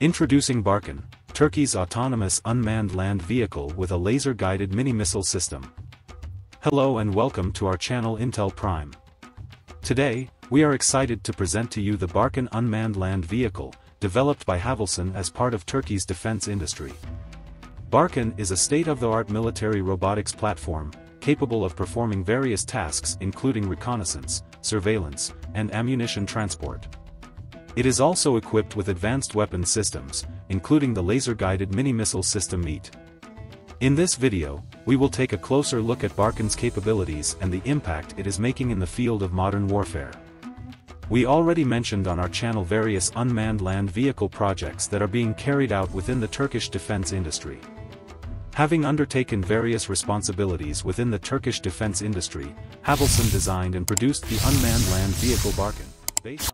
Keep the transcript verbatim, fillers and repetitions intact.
Introducing Barkan, Turkey's autonomous unmanned land vehicle with a laser-guided mini-missile system. Hello and welcome to our channel Intel Prime. Today, we are excited to present to you the Barkan unmanned land vehicle, developed by Havelsan as part of Turkey's defense industry. Barkan is a state-of-the-art military robotics platform, capable of performing various tasks including reconnaissance, surveillance, and ammunition transport. It is also equipped with advanced weapon systems, including the laser-guided mini-missile system MEET. In this video, we will take a closer look at Barkan's capabilities and the impact it is making in the field of modern warfare. We already mentioned on our channel various unmanned land vehicle projects that are being carried out within the Turkish defense industry. Having undertaken various responsibilities within the Turkish defense industry, Havelsan designed and produced the unmanned land vehicle Barkan, based on